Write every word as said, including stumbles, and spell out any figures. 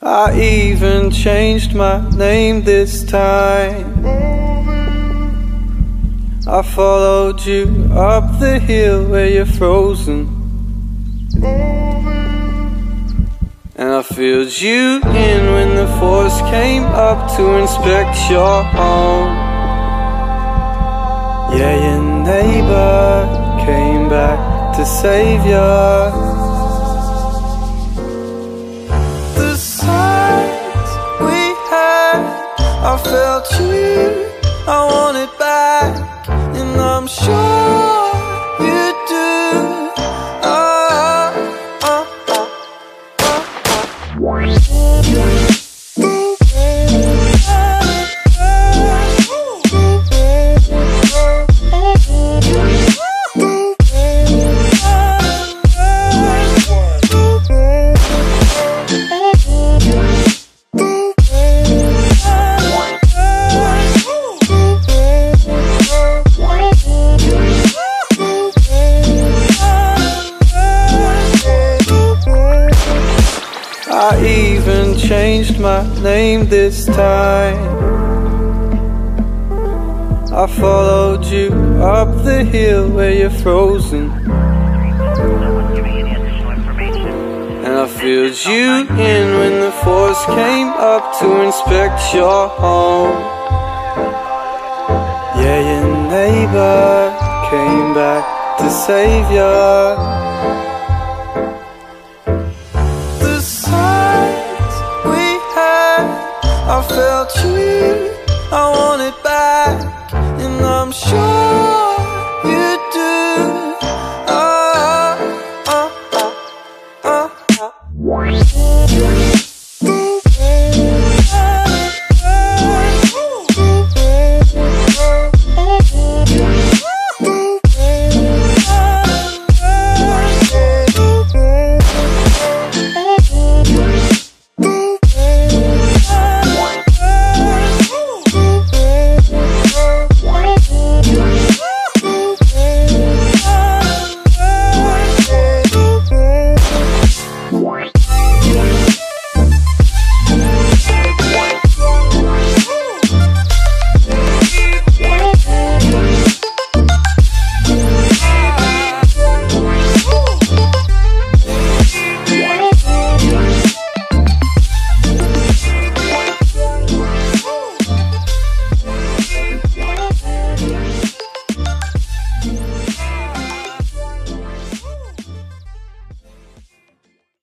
I even changed my name this time. I followed you up the hill where you're frozen, and I filled you in when the force came up to inspect your home. Yeah, your neighbor came back to save you. I felt cheap, I want it back, and I'm sure you do. Oh, oh, oh, oh, oh. I even changed my name this time. I followed you up the hill where you're frozen, and I filled you in when the force came up to inspect your home. Yeah, your neighbor came back to save you. I felt cheap, I want it back, and I'm sure you do. Oh, oh, oh, oh, oh.